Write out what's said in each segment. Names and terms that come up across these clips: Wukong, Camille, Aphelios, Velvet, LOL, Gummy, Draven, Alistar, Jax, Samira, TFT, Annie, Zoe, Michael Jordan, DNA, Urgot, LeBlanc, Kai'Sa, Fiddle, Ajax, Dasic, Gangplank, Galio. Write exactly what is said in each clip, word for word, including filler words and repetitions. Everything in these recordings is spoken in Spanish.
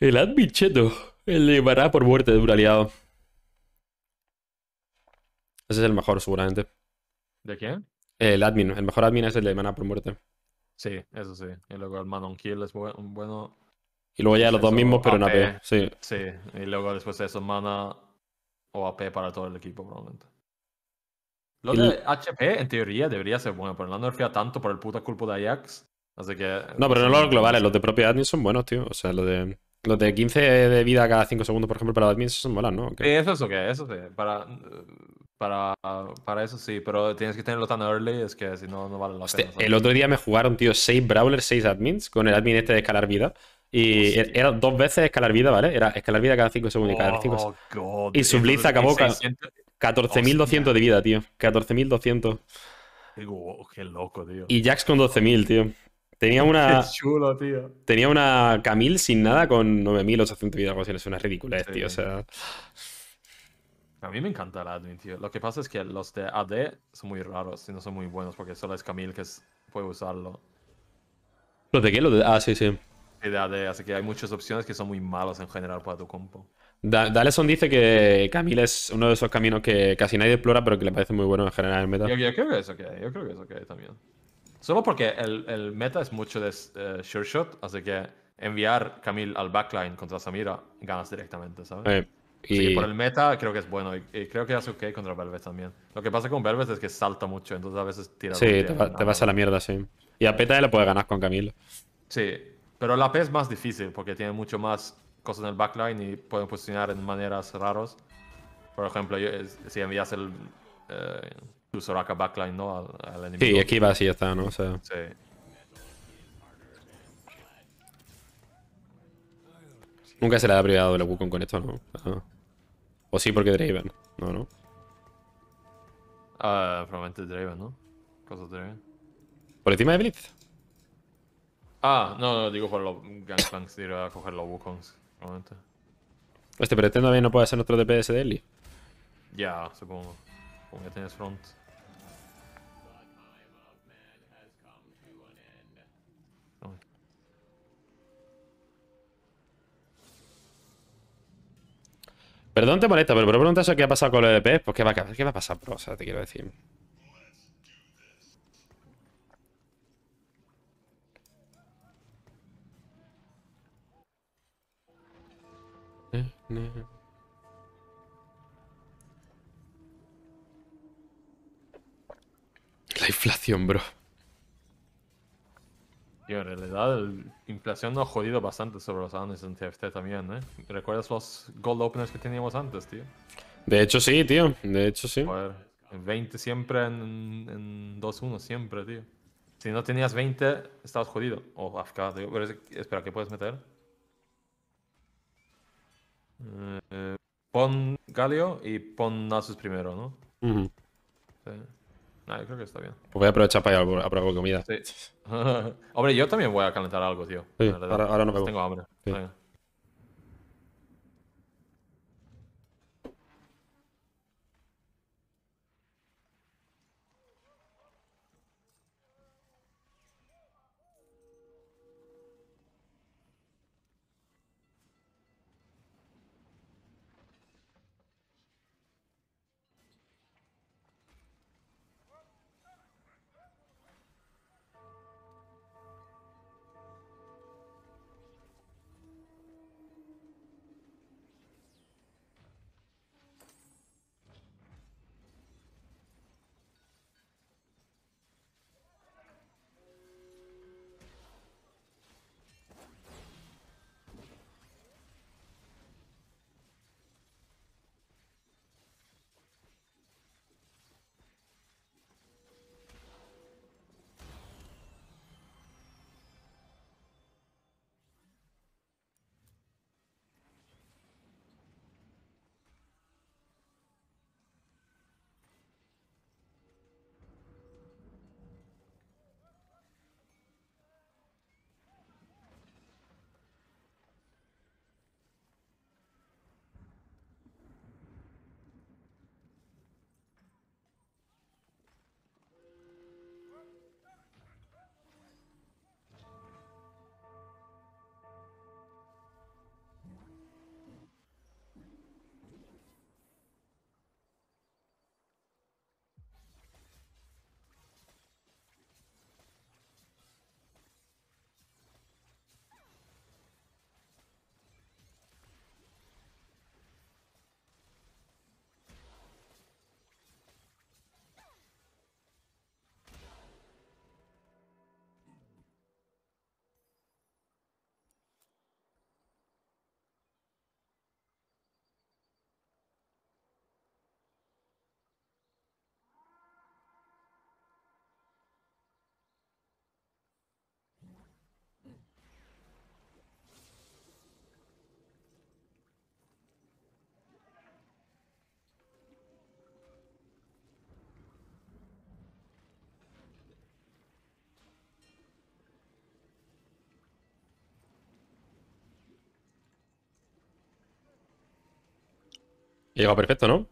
El admin cheto elevará por muerte de un aliado. Ese es el mejor, seguramente. ¿De quién? El admin. El mejor admin es el de maná por muerte. Sí, eso sí. Y luego el Manon Kill es bu un bueno. Y luego ya los dos mismos, pero en A P. Sí. Sí. Y luego después de eso, mana o A P para todo el equipo, probablemente. Lo el... de H P, en teoría, debería ser bueno, pero no nerfea tanto por el puta culpa de Ajax. Así que... No, pero no los globales. Los de propia admin son buenos, tío. O sea, los de... Los de quince de vida cada cinco segundos, por ejemplo, para admin, esos son malas, ¿no? Okay. Sí, eso es ok, eso sí. Para, para, para eso sí, pero tienes que tenerlo tan early, es que si no, no vale la pena. El otro día me jugaron, tío, seis brawlers, seis admins, con el admin este de escalar vida. Y sí. Era dos veces escalar vida, ¿vale? Era escalar vida cada cinco segundos. Oh, cada cinco... God, y su Blitz acabó con catorce mil doscientos de vida, tío. catorce mil doscientos. Oh, qué loco, tío. Y Jax con doce mil, tío. Tenía una... Qué chulo, tío. Tenía una Camille sin nada con nueve mil ochocientos de vida. Es una ridiculez, sí, tío. O sea... A mí me encanta el admin, tío. Lo que pasa es que los de A D son muy raros y no son muy buenos porque solo es Camille que puede usarlo. ¿Los de qué? ¿Los de... Ah, sí, sí. Sí, de A D. Así que hay muchas opciones que son muy malos en general para tu compo. Da Daleson dice que Camille es uno de esos caminos que casi nadie explora pero que le parece muy bueno en general en meta. Yo, yo creo que es ok. Yo creo que es ok también. Solo porque el, el meta es mucho de uh, sure shot, así que enviar Camille al backline contra Samira ganas directamente, ¿sabes? Eh, y... Así que por el meta creo que es bueno y, y creo que hace ok contra Velvet también. Lo que pasa con Velvet es que salta mucho, entonces a veces tira... Sí, te, va, te vas a la mierda, sí. Y a P T le puedes ganar con Camille. Sí, pero la A P es más difícil porque tiene mucho más cosas en el backline y pueden posicionar en maneras raras. Por ejemplo, yo, si envías el... Eh, tu Soraka backline, ¿no? Al, al enemigo. Sí, esquiva así ya está, ¿no? O sea... Sí. Nunca se le ha privado el Wukong con esto, ¿no? Ah. O sí, porque Draven. No, no. Ah, uh, probablemente Draven, ¿no? Cosa Draven. ¿Por encima de Blitz? Ah, no, no, digo por los Gangplanks ir a coger los Wukongs. Probablemente. Este pretendo bien no puede ser nuestro D P S de Eli. Ya, yeah, supongo. Ya tienes front. No. Perdón te molesta, pero por preguntar eso, ¿qué ha pasado con los D P S? Pues ¿qué va, a, qué va a pasar, bro? O sea, te quiero decir. Eh, eh. La inflación, bro. Tío, en realidad la inflación nos ha jodido bastante sobre los años en T F T también, ¿eh? ¿Recuerdas los gold openers que teníamos antes, tío? De hecho sí, tío. De hecho sí. Joder, veinte siempre en, en dos uno, siempre, tío. Si no tenías veinte, estabas jodido. O A F K, tío. Pero, espera, ¿qué puedes meter? Eh, pon Galio y pon Nasus primero, ¿no? Uh-huh. Sí. Ah, yo creo que está bien. Pues voy a aprovechar para ir a probar comida. Sí. Hombre, yo también voy a calentar algo, tío. Sí, ahora, ahora no me voy. Tengo hambre. Sí. Venga. He llegado perfecto, ¿no?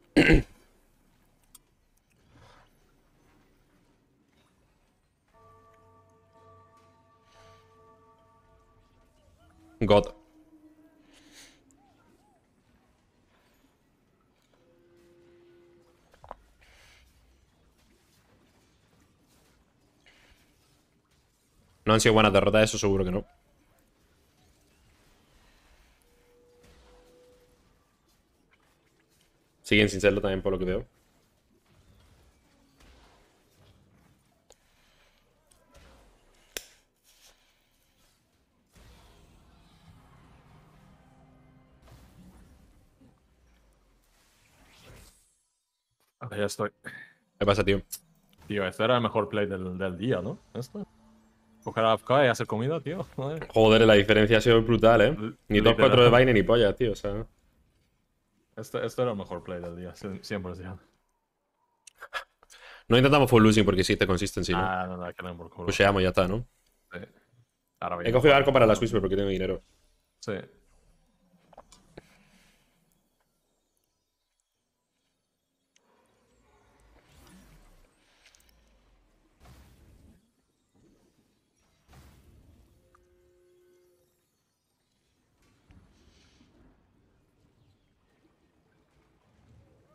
God. No han sido buenas derrotas, eso seguro que no. Siguen sin serlo también, por lo que veo. Ok, ya estoy. ¿Qué pasa, tío? Tío, este era el mejor play del, del día, ¿no? Este. Coger a Afka y hacer comida, tío. Madre. Joder, la diferencia ha sido brutal, ¿eh? Ni dos cuatro de vaina ni polla, tío. O sea... Este, este era el mejor play del día, siempre, tío. No intentamos full losing porque existe consistency, ¿no? Ah, no, no, que no, por culo. Pusheamos, ya está, ¿no? Sí. Ahora bien. He cogido arco para la Whisper porque tengo dinero. Sí.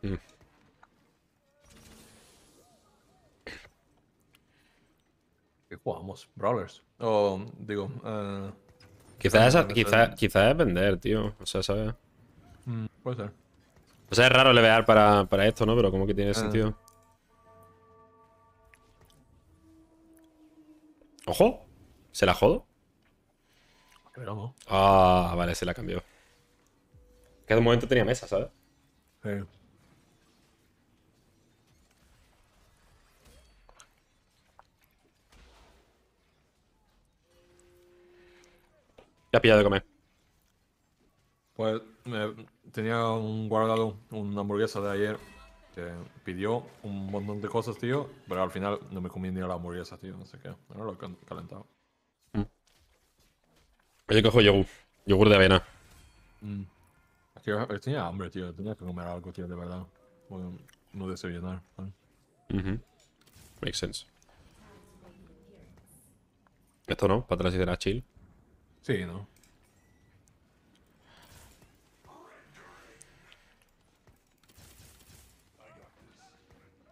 Mm. ¿Qué jugamos? Brawlers. O, oh, digo, uh, quizás es, quizá, quizá es vender, tío. O sea, ¿sabes? Mm, puede ser. O sea, es raro levear para, para esto, ¿no? Pero como que tiene uh. sentido. ¡Ojo! ¿Se la jodo? Pero no. Ah, vale, se la cambió. Que de momento tenía mesa, ¿sabes? Sí. ¿Qué has pillado de comer? Pues eh, tenía un guardado, una hamburguesa de ayer que pidió un montón de cosas, tío, pero al final no me comí ni la hamburguesa, tío, no sé qué. Ahora lo he calentado. Mm. Yo cojo yogur, yogur de avena. Mm. Yo, yo tenía hambre, tío, tenía que comer algo, tío, de verdad. Bueno, no desayunar. ¿Vale? Mm-hmm. Makes sense. Esto no, para atrás y de la chill. Sí, ¿no?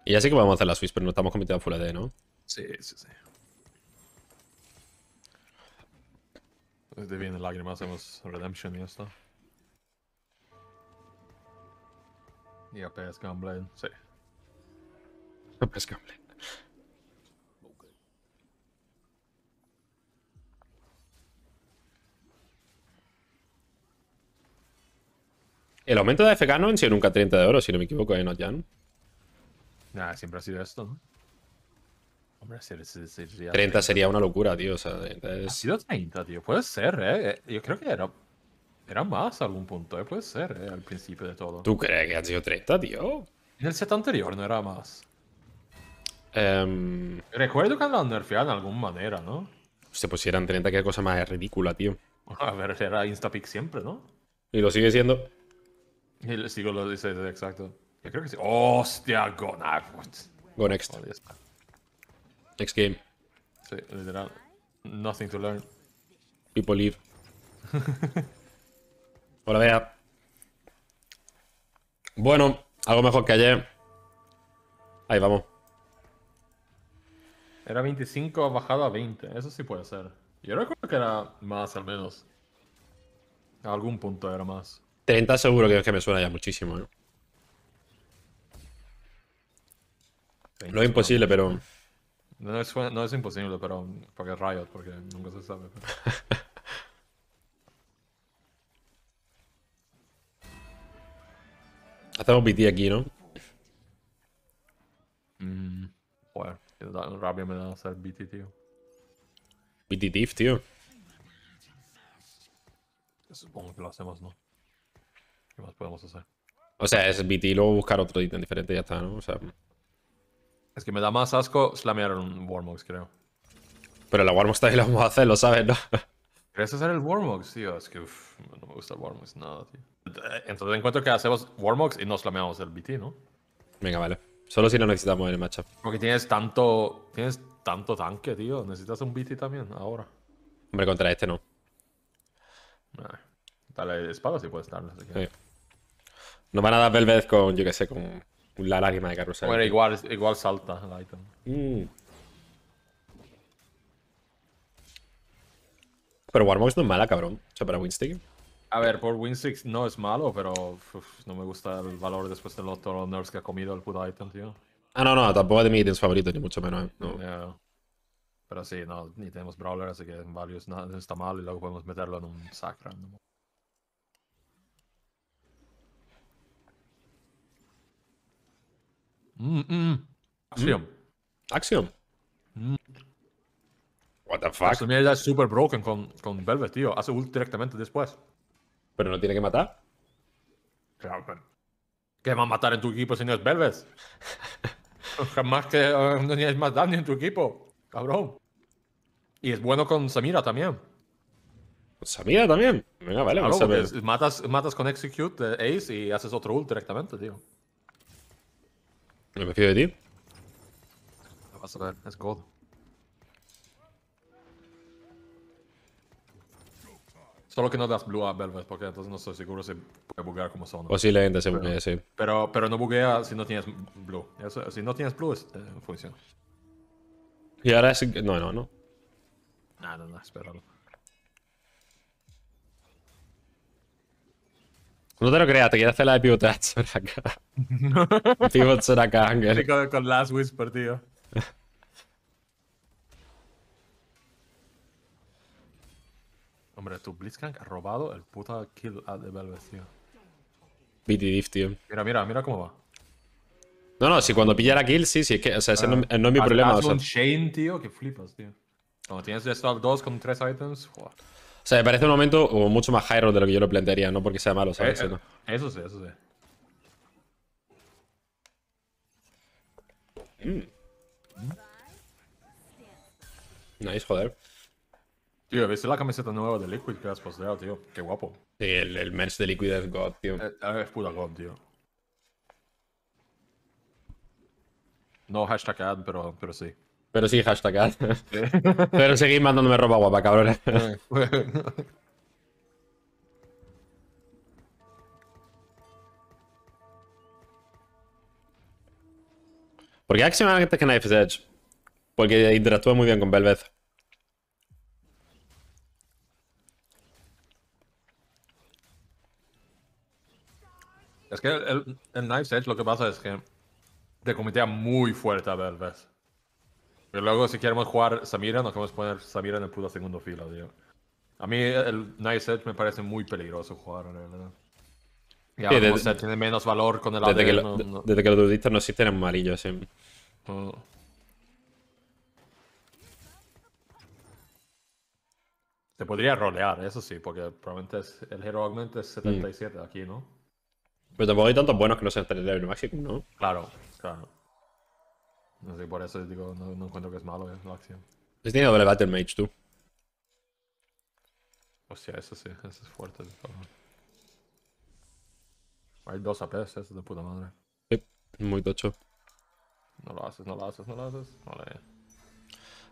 Y ya sé que vamos a hacer la Swiss, pero no estamos cometiendo full A D, ¿no? Sí, sí, sí. Desde bien de lágrimas hacemos Redemption y ya está. Y a P S Gunblade, sí. A P S Gunblade. El aumento de A F K no han sido nunca treinta de oro, si no me equivoco, ¿eh? No, Jan. Nah, siempre ha sido esto, ¿no? Hombre, si, si, si, si, treinta sería una locura, tío. O sea, es... Ha sido treinta, tío. Puede ser, ¿eh? Yo creo que era, era más a algún punto, ¿eh? Puede ser, ¿eh? Al principio de todo. ¿Tú crees que han sido treinta, tío? En el set anterior no era más. Um... Recuerdo que lo han nerfeado de alguna manera, ¿no? Se pusieran treinta, qué cosa más ridícula, tío. A ver, era Instapick siempre, ¿no? Y lo sigue siendo. Y le sigo lo dice exacto. Yo creo que sí. ¡Hostia! Go, nah, go next. Vale, next game. Sí, literal. Nothing to learn. People leave. Hola, Bea. Bueno, algo mejor que ayer. Ahí vamos. Era veinticinco, ha bajado a veinte. Eso sí puede ser. Yo recuerdo que era más al menos. A algún punto era más. treinta seguro que es que me suena ya muchísimo, ¿no? No es imposible, pero... No es, no es imposible, pero... Porque es Riot, porque nunca se sabe. Pero... Hacemos B T aquí, ¿no? Mm, joder, rabia me da hacer B T, tío. B T Thief, tío. Supongo que lo hacemos, ¿no? ¿Qué más podemos hacer? O sea, es B T y luego buscar otro ítem diferente y ya está, ¿no? O sea... Es que me da más asco slamear un Warmox, creo. Pero la Warmox también la vamos a hacer, lo sabes, ¿no? ¿Quieres hacer el Warmox, tío? Es que uff, no me gusta el Warmox nada, tío. entonces encuentro que hacemos Warmox y nos flameamos el B T, ¿no? Venga, vale. Solo si no necesitamos en el matchup. Porque tienes tanto, tienes tanto tanque, tío. Necesitas un B T también ahora. Hombre, contra este no. Nah. Dale espada si puedes darle. Sí. Nos van a dar Bel'Veth con, yo que sé, con la lágrima de carrusel. Bueno, igual, igual salta el item. Mm. Pero Warmox no es mala, cabrón. O sea, para Winstick. A ver, por Winstick no es malo, pero uf, no me gusta el valor después de los otros nerfs que ha comido el puto item, tío. Ah, no, no, tampoco es de mis ítems favoritos, ni mucho menos. No. Yeah. Pero sí, no, ni tenemos Brawler, así que en Values no está mal y luego podemos meterlo en un sack random. Mm -mm. Axiom. Mm. Axiom. Mm. What the fuck. Esta mierda es super broken con, con Velvet, tío. Hace ult directamente después. ¿Pero no tiene que matar? Claro, pero... ¿Qué va a matar en tu equipo si no es Velvet? Jamás que uh, no tienes más daño en tu equipo. Cabrón. Y es bueno con Samira también. ¿Samira también? Venga, vale, claro, vamos a ver. Matas, matas con Execute, eh, Ace y haces otro ult directamente, tío. Me fío de ti. Lo vas a ver, es God. Solo que no das blue a Bel'Veth, porque entonces no estoy seguro si puede buguear como son. Posiblemente se buguea, sí. Pero, pero no buguea si no tienes blue. Eso, si no tienes blue, es, eh, funciona. Y ahora es... No, no, no. Nah, no, no, espéralo. No te lo creas, te quieres hacer la de pivotar Soraka. Pivot Soraka, Ángel. Sí, con, con Last Whisper, tío. Hombre, tu Blitzcrank ha robado el puta kill de Velvet, tío. B T D F, tío. Mira, mira, mira cómo va. No, no, si cuando pilla la kill, sí, sí, es que, o sea, ese uh, no, no es mi problema. Haz o sea. un chain, tío, que flipas, tío. Cuando tienes estos dos con tres items, joder. O sea, me parece un momento oh, mucho más high roll de lo que yo lo plantearía, no porque sea malo, ¿sabes? Eh, eh, eso sí, eso sí. Mm. Nice, joder. Tío, ¿viste la camiseta nueva de Liquid que has posteado, tío? Qué guapo. Sí, el, el merch de Liquid es God, tío. Es, es puta God, tío. No hashtag ad, pero, pero sí. Pero sí, hashtag ad. ¿Sí? Pero seguís mandándome ropa guapa, cabrones. ¿Por qué Axiom antes que Knife's Edge? Porque interactúa muy bien con Bel'Veth. Es que el, el Knife's Edge lo que pasa es que te comitea muy fuerte a Bel'Veth. Pero luego, si queremos jugar Samira, nos podemos poner Samira en el puto segundo fila, tío. A mí el Knife's Edge me parece muy peligroso jugar, en realidad. Y ahora, sí, como desde, se tiene menos valor con el A D. Desde, no, no. desde que los duditos no existen en amarillo, sí. Uh. Se podría rolear, eso sí, porque probablemente es, el Hero Augment es setenta y siete mm. aquí, ¿no? Pero tampoco hay tantos buenos que no sean tres de Maximum, ¿no? Claro, claro. No sé, por eso digo, no, no encuentro que es malo eh, la acción. Has tenido doble battle mage tú. Hostia, eso sí, eso es fuerte. Hay dos A Pes, eso de puta madre. Sí, muy tocho. No lo haces, no lo haces, no lo haces. Vale.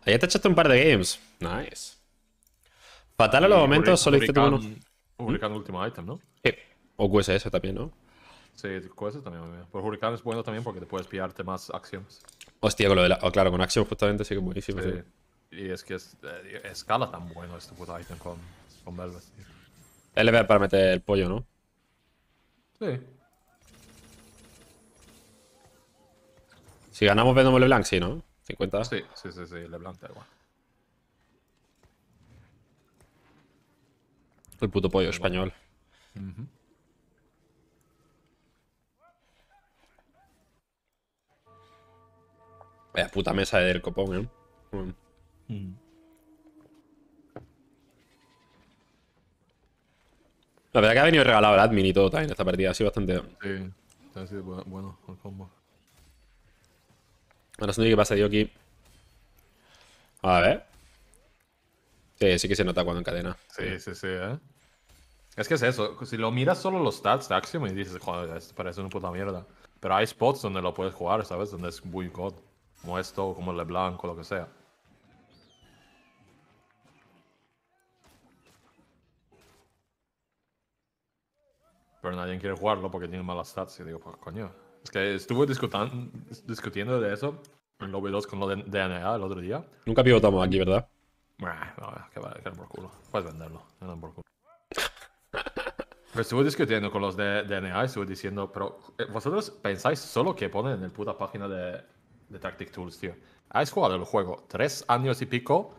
Ayer te echaste un par de games. Nice. Fatal a los momentos, solo hiciste uno. Publicando ¿Mm? último item, ¿no? Sí. O Q S S también, ¿no? Sí, Q S S también. Por Hurricane es bueno también porque te puedes pillarte más acciones. Hostia, con lo de la... Oh, claro, con Axiom justamente sí que es buenísimo. Sí. Sí. Y es que es, eh, escala tan bueno este puto item con, con Velvet. L B para meter el pollo, ¿no? Sí. Si ganamos vendemos LeBlanc, sí, ¿no? cincuenta. Sí, sí, sí, sí, LeBlanc da igual. El puto pollo español. Uh-huh. Vaya puta mesa del copón, ¿eh? Bueno. Mm. La verdad que ha venido regalado el admin y todo también esta partida. Ha sido bastante... Sí, ha sido bueno el combo. Ahora se no sé qué pasa, tío, aquí. A ver. Sí, sí que se nota cuando encadena. Sí, sí, sí, sí, ¿eh? Es que es eso. Si lo miras solo los stats de Axiom y dices, joder, esto parece una puta mierda. Pero hay spots donde lo puedes jugar, ¿sabes? Donde es muy god. Como esto, como LeBlanc o lo que sea. Pero nadie quiere jugarlo porque tiene malas stats. Y digo, pues coño. Es que estuve discutiendo de eso en el O B dos con lo de D N A el otro día. Nunca pivotamos aquí, ¿verdad? Nah, no, que vale, que no por culo. Puedes venderlo, no por culo. Pero estuve discutiendo con los de D N A y estuve diciendo, pero vosotros pensáis solo que ponen en el puta página de, de Tactic Tools, tío. ¿Habéis jugado el juego tres años y pico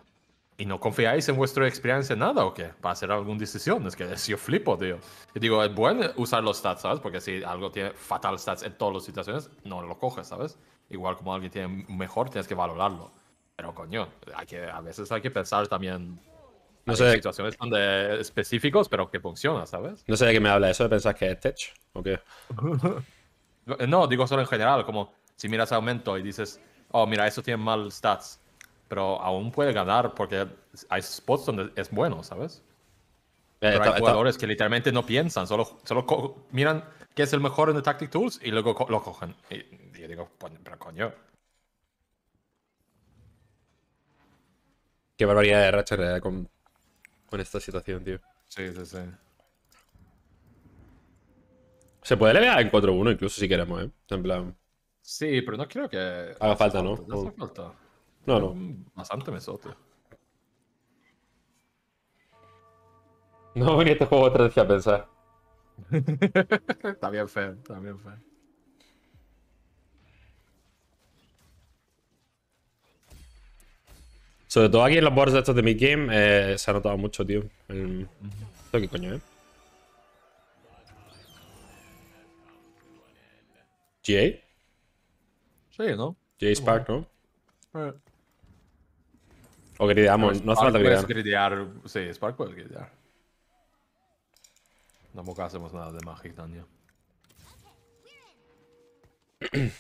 y no confiáis en vuestra experiencia en nada o qué? Para hacer alguna decisión. Es que yo flipo, tío. Y digo, es bueno usar los stats, ¿sabes? Porque si algo tiene fatal stats en todas las situaciones, no lo coges, ¿sabes? Igual como alguien tiene mejor, tienes que valorarlo. Pero coño, hay que, a veces hay que pensar también... No sé. Situaciones tan de específicos, pero que funciona, ¿sabes? No sé de qué me habla eso, de pensar que es tech o qué. No, digo solo en general, como si miras aumento y dices, oh, mira, esto tiene mal stats. Pero aún puede ganar porque hay spots donde es bueno, ¿sabes? Eh, pero está, hay jugadores está... que literalmente no piensan, solo, solo miran qué es el mejor en el Tactic Tools y luego co lo cogen. Y, y yo digo, pero coño. Qué barbaridad de racha con, con esta situación, tío. Sí, sí, sí. Se puede levear en cuatro uno incluso si queremos, ¿eh? En plan... Sí, pero no creo que... Haga no falta, falta, ¿no? No hace falta. No, no. Bastante mesote. No venía este juego otra vez a pensar. Está bien feo, está bien feo. Sobre todo aquí en los boards de estos de mid-game eh, se ha notado mucho, tío. El... ¿Esto qué coño, eh? ¿G A? Sí, ¿no? G A Spark, ¿no? Eh. O grideamos, no hace falta gridear. gridear. Sí, Spark puedes gridear. Tampoco hacemos nada de Magic daño.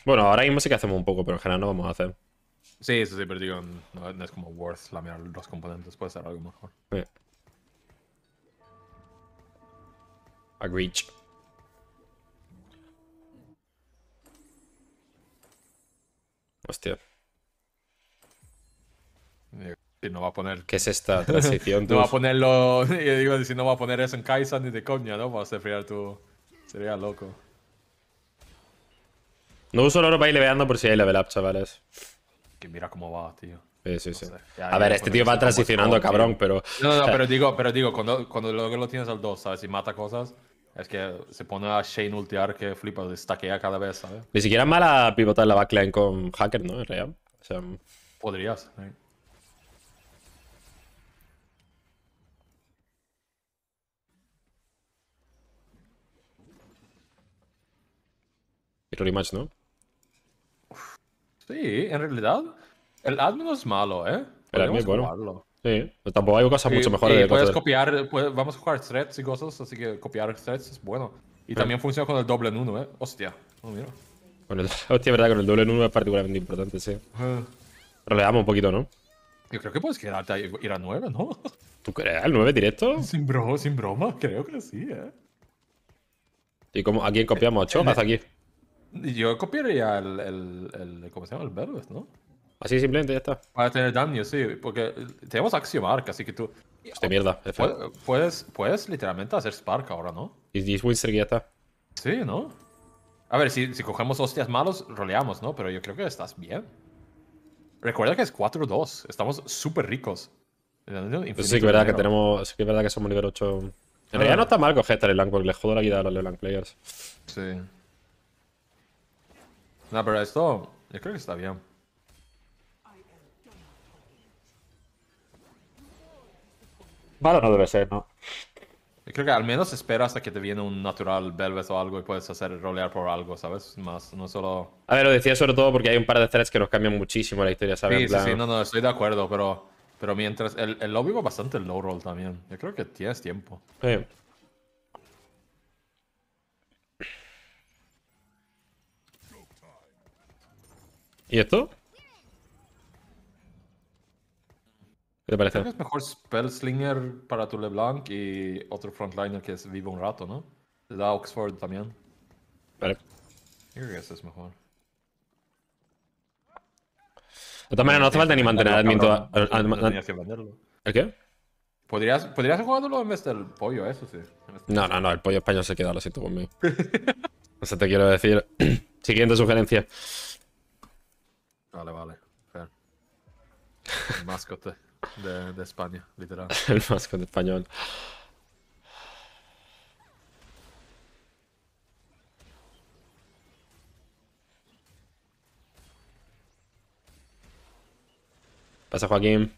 Bueno, ahora mismo sí que hacemos un poco, pero en general no vamos a hacer. Sí, eso sí, pero digo, no, no es como worth lamear los componentes, puede ser algo mejor. Sí. Agreed. Hostia. Si no va a poner... ¿Qué es esta transición? No va a ponerlo... Yo digo, si no va a poner eso en Kai'Sa ni de coña, ¿no? Para enfriar tu... Sería loco. No uso el oro para ir leveando por si hay level up, chavales. Que mira cómo va, tío. Sí, sí, no sí. Ya, a ver, este tío va transicionando, cabrón, tío. Pero... No, no, no, pero digo, pero digo cuando, cuando luego lo tienes al dos, ¿sabes? Y mata cosas, es que se pone a Shane ultear que flipa, destaquea cada vez, ¿sabes? Ni siquiera es mala pivotar la backline con hacker, ¿no? En realidad. O sea... Podrías, ¿eh? Y rematch, ¿no? Sí, en realidad, el admin no es malo, ¿eh? El admin es bueno. Sí, pero tampoco hay cosas mucho mejores. Sí, puedes copiar, puedes, vamos a jugar threads y cosas, así que copiar threads es bueno. Y sí. También funciona con el doble en uno, ¿eh? Hostia, no miro. Bueno, hostia, verdad, con el doble en uno es particularmente importante, sí. Uh. Releamos un poquito, ¿no? Yo creo que puedes quedarte a ir a nueve, ¿no? ¿Tú crees? ¿El nueve directo? Sin, bro, sin broma, creo que sí, ¿eh? ¿Y cómo, a quién copiamos? ¿ocho? Hasta aquí. Yo copiaría el, el, el... ¿Cómo se llama? El Bel'Veth, ¿no? Así simplemente ya está. Para tener daño, sí. Porque tenemos Axiom Arc, así que tú... Hostia, mierda. Puedes, puedes, puedes literalmente hacer Spark ahora, ¿no? Y es Winster que ya está. Sí, ¿no? A ver, si, si cogemos hostias malos, roleamos, ¿no? Pero yo creo que estás bien. Recuerda que es cuatro dos. Estamos súper ricos. Pues sí que es verdad que tenemos... Sí que es verdad que somos nivel ocho. En ah. realidad no está mal coger esta LeBlanc porque le jodo la vida a los LeBlanc players. Sí. No, pero esto yo creo que está bien. Vale, no debe ser, ¿no? Yo creo que al menos espera hasta que te viene un natural Bel'Veth o algo y puedes hacer rolear por algo, ¿sabes? Más, no solo... A ver, lo decía sobre todo porque hay un par de threads que nos cambian muchísimo la historia, ¿sabes? Sí, en plan... sí, sí, no, no, estoy de acuerdo, pero... Pero mientras... El, el lobby va bastante low roll también. Yo creo que tienes tiempo. Sí. ¿Y esto? ¿Qué te parece? Creo que es mejor Spellslinger para tu LeBlanc y otro frontliner que es vivo un rato, ¿no? Le da Oxford también. Vale. Creo que ese es mejor. De todas maneras, no hace falta ni mantener a admin toda... Tenías que venderlo. ¿El qué? ¿Podrías, podrías jugándolo en vez del pollo, eso sí. No, no, no. El pollo español se queda, lo siento conmigo. O sea, te quiero decir... Siguiente sugerencia. Vale, vale. Fair. El mascote de, de España, literal. El mascote español. Pasa, Joaquín.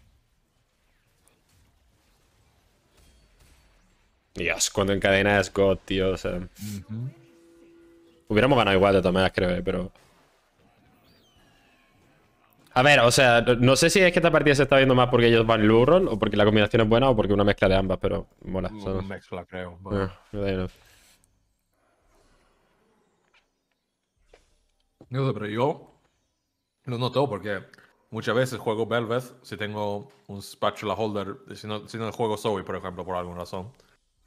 Dios, cuando encadena es God, tío. O sea... Uh-huh. Hubiéramos ganado igual de todas maneras, creo, pero... A ver, o sea, no sé si es que esta partida se está viendo más porque ellos van low roll, o porque la combinación es buena, o porque una mezcla de ambas, pero mola. Una ¿sabes? Mezcla, creo. Bueno. No, no sé, pero yo lo noto porque muchas veces juego Bel'Veth si tengo un Spatula Holder, si no, si no juego Zoe, por ejemplo, por alguna razón,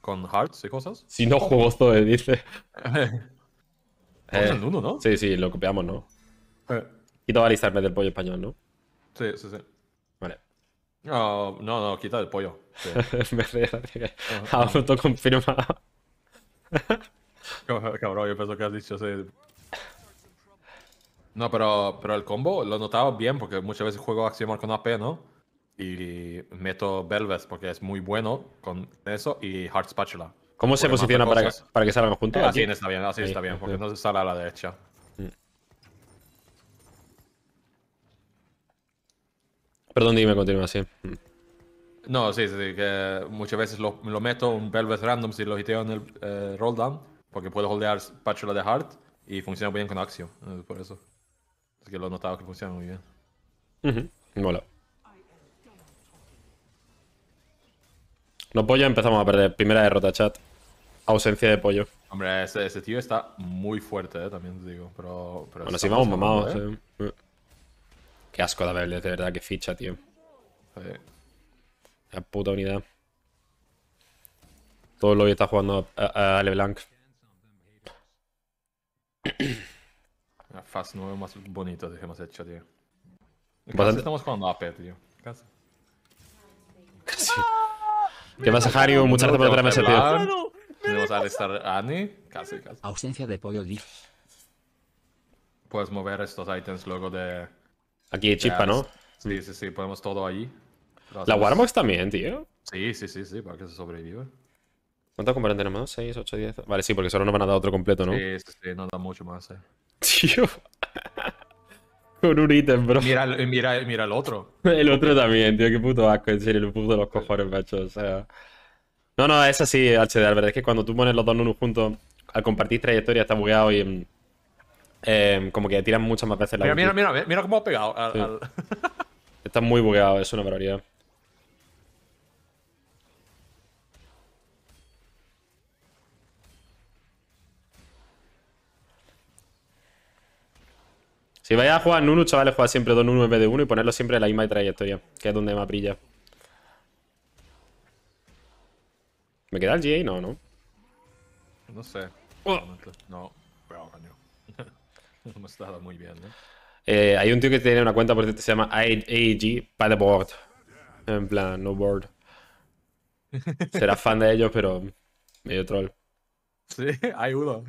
con hearts y cosas. Si no juego Zoe, dice. Eh, uno, ¿no? Sí, sí, lo copiamos, ¿no? Eh. Quito alistarme del pollo español, ¿no? Sí, sí, sí. Vale. Oh, no, no, quita el pollo. Sí. Me río que... Autoconfirmado. Cabrón, yo pienso que has dicho, sí. No, pero, pero el combo lo notaba bien porque muchas veces juego Axiomar con A P, ¿no? Y meto Bel'Veth porque es muy bueno con eso y Heart Spatula. ¿Cómo se posiciona para que, para que salgan juntos? Así está bien, así está bien, porque no se sale a la derecha. Perdón, dime, continúa así. No, sí, sí, que muchas veces lo, lo meto un Bel'Veth random si lo hiteo en el eh, rolldown, porque puedo holdear Spatula de Heart y funciona bien con Axio, por eso. Así que lo he notado que funciona muy bien. Uh-huh. Mola. No pollo, empezamos a perder. Primera derrota, chat. Ausencia de pollo. Hombre, ese, ese tío está muy fuerte, eh, también te digo. Pero, pero bueno, si vamos mamados. ¿Eh? Sí. Qué asco de verle, de verdad, que ficha, tío. Sí. La puta unidad. Todo el lobby está jugando a, a, a LeBlanc. La fast nueve más bonito que hemos hecho, tío. Casi bastante... estamos jugando A P, tío. Casi. Casi. ¿Qué pasa, Hario? Muchas gracias por traerme ese tío. Tenemos a Alistar Annie. Casi, casi. Ausencia de pollo, Diff. Puedes mover estos ítems luego de... Aquí chispa, ¿no? Sí, sí, sí. Ponemos todo ahí. Gracias. La Warmox también, tío. Sí, sí, sí, sí. Para que se sobreviva. ¿Cuántos componentes tenemos? seis, ocho, diez... Vale, sí, porque solo nos van a dar otro completo, ¿no? Sí, sí, sí. No da mucho más, eh. Tío. Con un ítem, bro. Mira, mira, mira el otro. El otro también, tío. Qué puto asco. En serio, el puto de los cojones, macho. O sea... No, no, es así, H D, la verdad es que cuando tú pones los dos Nunu juntos, al compartir trayectoria está bugueado y... Eh, como que tiran muchas más veces la mira, mira, mira, mira cómo ha pegado. Al, sí. al... Está muy bugueado, es una barbaridad. Si vais a jugar Nunu, chavales, juega siempre dos Nunu en vez de uno y ponerlo siempre en la misma trayectoria, que es donde más brilla. ¿Me queda el G A? No, ¿no? No sé. Oh. No, pero caño. No me está dando muy bien, ¿no? Eh, hay un tío que tiene una cuenta, por cierto, que se llama A E G Paddleboard. En plan, no board. Serás fan de ellos, pero medio troll. Sí, hay uno.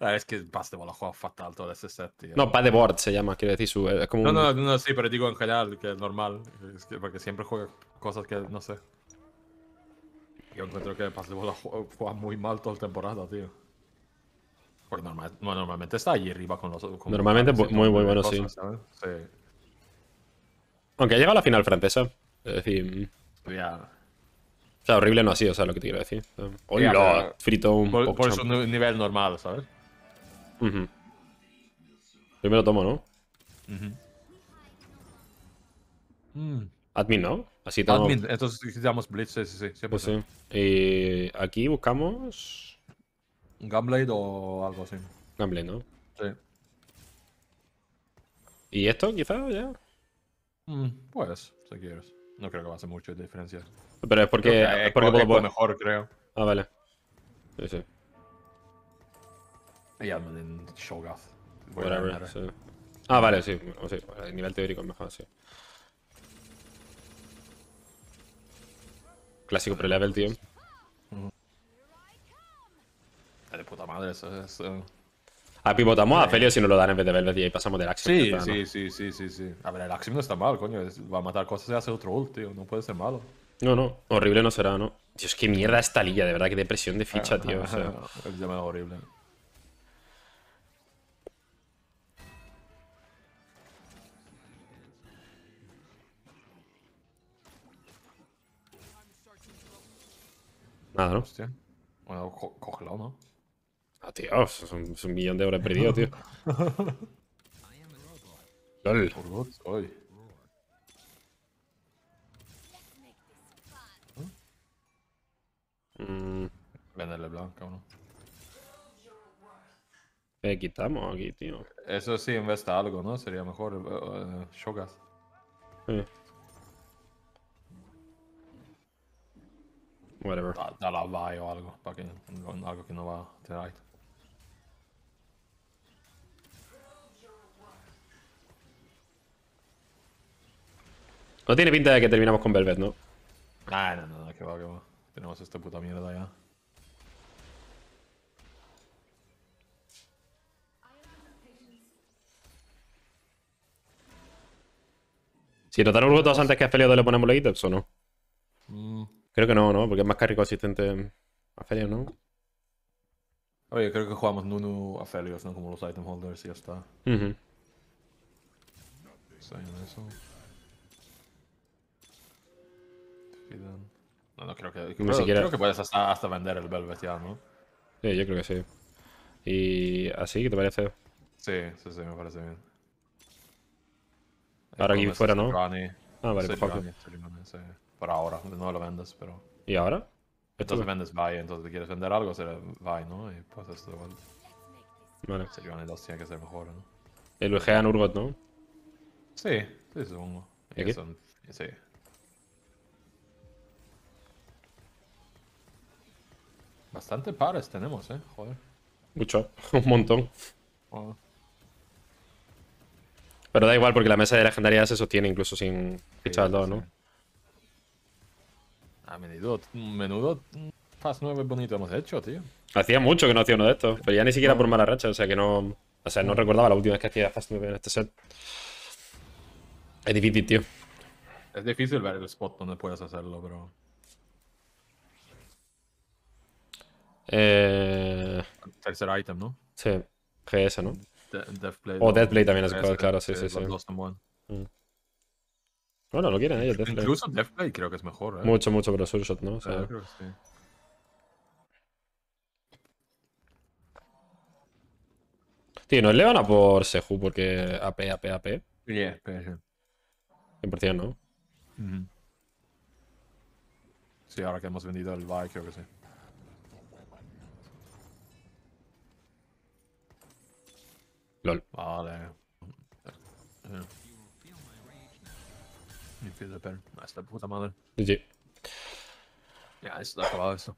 Ah, es que Basketball ha jugado fatal todo ese set, tío. No, Paddleboard se llama, quiero decir. Su, es como no, un... no, no, sí, pero digo en general, que es normal. Es que, porque siempre juega cosas que, no sé. Yo encuentro que Basketball juega muy mal toda la temporada, tío. Porque normal, no, normalmente está allí arriba con los... Con normalmente los, muy, muy bueno, cosas, sí. Sí. Aunque ha llegado a la final francesa. Es decir... Yeah. O sea, horrible no ha sido, o sea, lo que te quiero decir. Hola, yeah, frito un poco. Por su nivel normal, ¿sabes? Uh-huh. Yo me lo tomo, ¿no? Uh-huh. mm. Admin, ¿no? Así tomo... Admin, entonces quitamos Blitz, sí, sí, sí. Pues sí. Y aquí buscamos... Gunblade o algo así. Gunblade, ¿no? Sí. ¿Y esto, quizás, ya? Mm, pues, si quieres. No creo que va a hacer mucho de diferencia. Pero es porque... Que es porque puedo mejor, creo. Ah, vale. Sí, sí. Y además en Shogath. Whatever, sí. Ah, vale, sí. O sí. El nivel teórico es mejor, sí. Clásico pre-level, tío. De puta madre, eso es... Uh... Ah, pivotamos a Felio si no lo dan en vez de Velvet y ahí pasamos del Axiom. Sí, está, sí, ¿no? sí, sí, sí, sí. A ver, el Axiom no está mal, coño. Va a matar cosas y hace otro ult, tío. No puede ser malo. No, no. Horrible no será, ¿no? Dios, qué mierda esta liga, de verdad. Qué depresión de ficha, ah, tío. O sea... El tema es horrible. Nada, ¿no? Hostia. Bueno, co cógelo, ¿no? Ah, tío, es un, es un millón de euros perdido, tío. LOL. Hoy. Mm. Vende LeBlanc, cabrón. ¿Qué quitamos aquí, tío? Eso sí, investa algo, ¿no? Sería mejor uh, Shogath. Sí. Whatever. Da, da la buy o algo, para que algo que no va a tener. No tiene pinta de que terminamos con Bel'Veth, ¿no? Ah, no, no, no, que va, que va. Tenemos esta puta mierda ya. Si notaron los votos antes que a Felios le ponemos los ítems o no. Mm. Creo que no, ¿no? Porque es más carry consistente a Felios, ¿no? Oye, creo que jugamos Nunu a Felios, ¿no? Como los item holders y ya está. Uh-huh. Eso. No, no creo que... Creo, siquiera... creo que puedes hasta, hasta vender el Bel'Veth ya, ¿no? Sí, yo creo que sí. ¿Y así? ¿Qué te parece? Sí, sí, sí, me parece bien. Ahora aquí fuera, ¿no? Rani. Ah, vale, perfecto. Sí. Por ahora, no lo vendes, pero... ¿Y ahora? Entonces vendes buy, entonces si quieres vender algo, será buy, ¿no? Y pues esto igual. Vale. Seju dos tiene que ser mejor, ¿no? El Ugean Urgot, ¿no? Sí, sí, supongo. ¿Y aquí? Son... Sí. Bastante pares tenemos, ¿eh? Joder. Mucho. Un montón. Oh. Pero da igual porque la mesa de legendaria se sostiene incluso sin fichar al dos, ¿no? Sí. A menudo, menudo Fast nueve bonito hemos hecho, tío. Hacía mucho que no hacía uno de estos, pero ya ni siquiera por mala racha, o sea que no... O sea, no recordaba la última vez que hacía Fast nueve en este set. Es difícil, tío. Es difícil ver el spot donde puedes hacerlo, pero... Eh... Tercer item, ¿no? Sí, G S, ¿no? De Deathblade. O Deathblade también es G S, claro, sí, sí, sí. Bueno, lo quieren ellos, Deathblade. Incluso Deathblade creo que es mejor, ¿eh? Mucho, mucho, pero Surshot, ¿no? O sea, eh, creo que sí. Tío, ¿no le van a por Seju porque AP, AP, AP? Yeah, AP, sí. cien por ciento, ¿no? Mm-hmm. Sí, ahora que hemos vendido el buy, creo que sí. LOL. Vale. Yeah. Me feel the pain. Ah, esta puta madre. G G. Ya, esto está acabado, esto.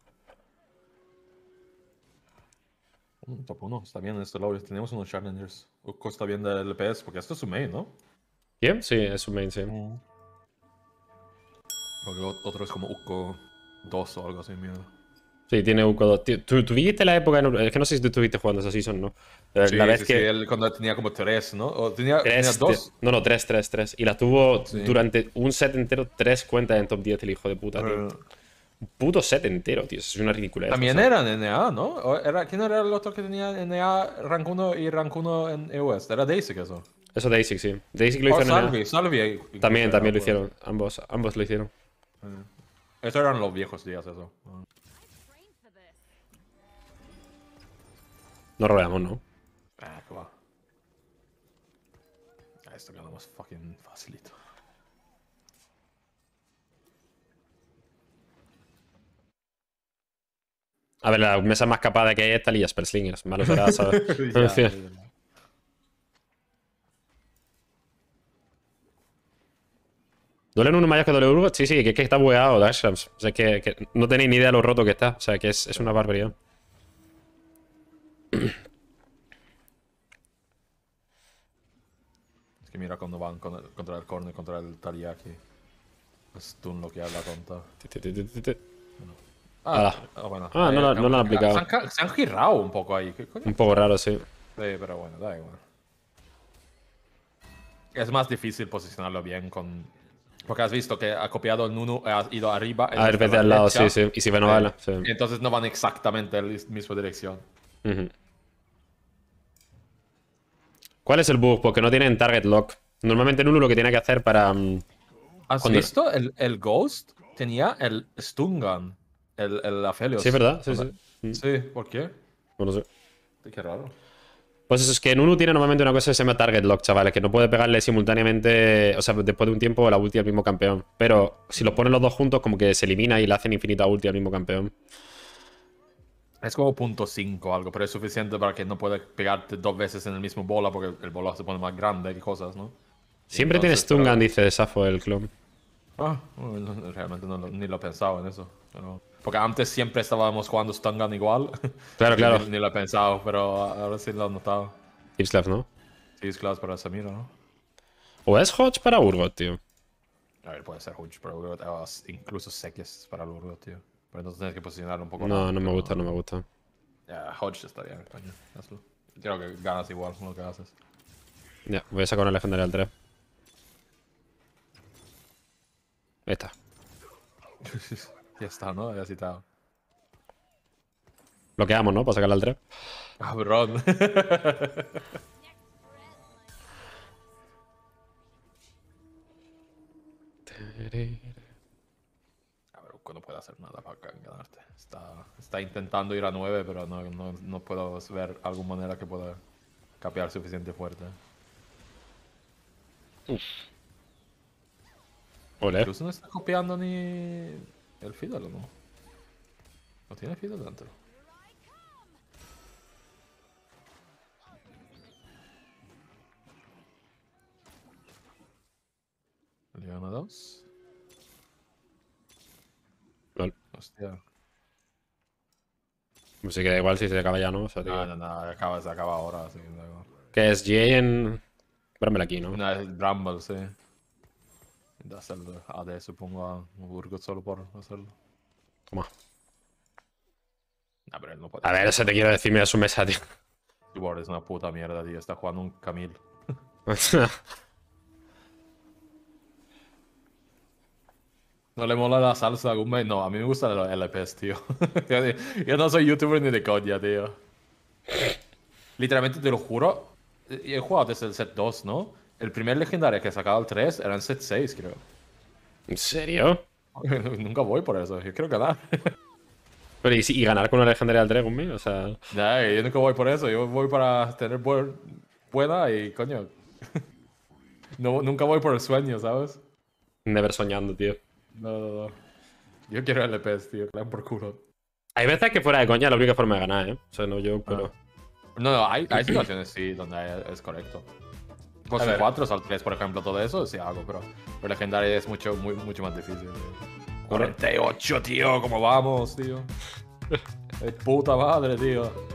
Uh, top uno. Está bien en este lobby. Tenemos unos challengers. Uko está bien del L P S porque esto es su main, ¿no? ¿Quién? Sí, es su main, sí. Uh. Porque otro es como Uko dos o algo así, mierda. Sí, tiene Uko dos. ¿Tú, tú viste la época? En... Es que no sé si tú estuviste jugando esa season, ¿no? La sí, vez sí, que... sí, él cuando tenía como tres, ¿no? O tenía, tres, tenía dos. No, no, tres, tres, tres. Y la tuvo sí. durante un set entero, tres cuentas en top diez, el hijo de puta, tío. Uh, un puto set entero, tío. Eso es una ridiculez. También o sea. Eran N A, ¿no? Era, ¿quién era el otro que tenía N A rank uno y rank uno en E U S? ¿Era Dasic eso? Eso Dasic, sí. Dasic lo hizo oh, en Salvi, N A. Salvi. También, también lo hicieron. Bueno. Ambos, ambos lo hicieron. Uh, Estos eran los viejos días, eso. Uh. No roleamos, ¿no? Ah, que va. Esto ganamos fucking facilito. A ver, la mesa más capada que hay es Thaliyaki Spellslingers. Malo será, ¿sabes? ya, sí. ya, ya. ¿Duele en uno más que duele Urgot? Sí, sí, que, que está bugueado Dash. O sea, que, que no tenéis ni idea de lo roto que está. O sea, que es, es una barbaridad. Es que mira cuando van con el, contra el corner, contra el Thaliyaki. Stun lo que habla contra. Ah, ah, bueno. Ah, no, no, no lo han aplicado. Se han, se han girado un poco ahí. ¿Qué coño? Un poco raro, sí. Sí, pero bueno, da igual. Es más difícil posicionarlo bien con... Porque has visto que ha copiado el Nunu, ha ido arriba. A ver, vete al lado, sí, sí. Y si ven a la, sí. Entonces no van exactamente en la misma dirección. Uh-huh. ¿Cuál es el bug? Porque no tienen target lock. Normalmente Nunu lo que tiene que hacer para... Um, ¿Has cuando... visto? El, el Ghost tenía el Stun Gun. El, el Aphelios. Sí, ¿verdad? Sí, sí. Sí, sí. ¿Por qué? No lo sé. Qué raro. Pues eso es que en uno tiene normalmente una cosa que se llama target lock, chavales, que no puede pegarle simultáneamente, o sea, después de un tiempo la ulti al mismo campeón. Pero si los ponen los dos juntos, como que se elimina y le hacen infinita ulti al mismo campeón. Es como punto cinco o algo, pero es suficiente para que no pueda pegarte dos veces en el mismo bola, porque el bola se pone más grande y cosas, ¿no? Siempre tienes Stun Gun, dice Safo el clon. Ah, no, realmente no, ni lo he pensado en eso. Pero... Porque antes siempre estábamos jugando Stun Gun igual. Claro, claro. Ni, ni lo he pensado, pero ahora sí lo he notado. Tipslap, ¿no? Tipslap para Samira, ¿no? ¿O es Hodge para Urgot, tío? A ver, puede ser Hodge para Urgot. O incluso Sekis para el Urgot, tío. Pero entonces tienes que posicionarlo un poco. No, rápido, no me gusta, no, no me gusta. Yeah, Hodge estaría bien, coño. Hazlo. Creo que ganas igual con lo que haces. Ya, yeah, voy a sacar una legendaria al tres. Ahí está. Ya está, ¿no? Ya citado. Bloqueamos, ¿no? Para sacarle al tres. Cabrón. A ver, Uko no puede hacer nada para ganarte. Está, está intentando ir a nueve, pero no, no, no puedo ver alguna manera que pueda capear suficiente fuerte. Uf. Olé. Incluso no está copiando ni... ¿El Fiddle o no? ¿No tiene Fiddle dentro? Le gana dos. Vale. Hostia. Pues sí que da igual si se acaba ya, ¿no? O sea, no, no, no, acaba, se acaba ahora. Así que da igual. ¿Qué es? Jay en... Bramble aquí, ¿no? No, es Bramble, sí. De hacerlo A D, supongo, a Urgot solo por hacerlo. Toma. A ver, no puede. A ver, eso te quiero decir, mira su mesa, tío. Keyboard es una puta mierda, tío. Está jugando un Camille. ¿No le mola la salsa a Gummy? No, a mí me gustan los L Ps, tío. Yo no soy youtuber ni de coña, tío. Literalmente, te lo juro. He jugado desde el set dos, ¿no? El primer legendario que sacaba el tres era en set seis, creo. ¿En serio? Nunca voy por eso, yo quiero ganar. Pero ¿y, si, y ganar con una legendaria al tres conmigo? O sea... Nah, yo nunca voy por eso, yo voy para tener buen, buena y coño. No, nunca voy por el sueño, ¿sabes? Never soñando, tío. No, no, no. Yo quiero L Ps, tío, que le dan por culo. Hay veces que fuera de coña la única forma de ganar, ¿eh? O sea, no yo, pero... Ah. No, no, hay, hay situaciones sí donde es correcto. Con cuatro al tres, por ejemplo, todo eso sí hago, pero el legendario es mucho, muy, mucho más difícil. Tío. cuarenta y ocho, tío, ¿cómo vamos, tío? ¡Puta madre, tío!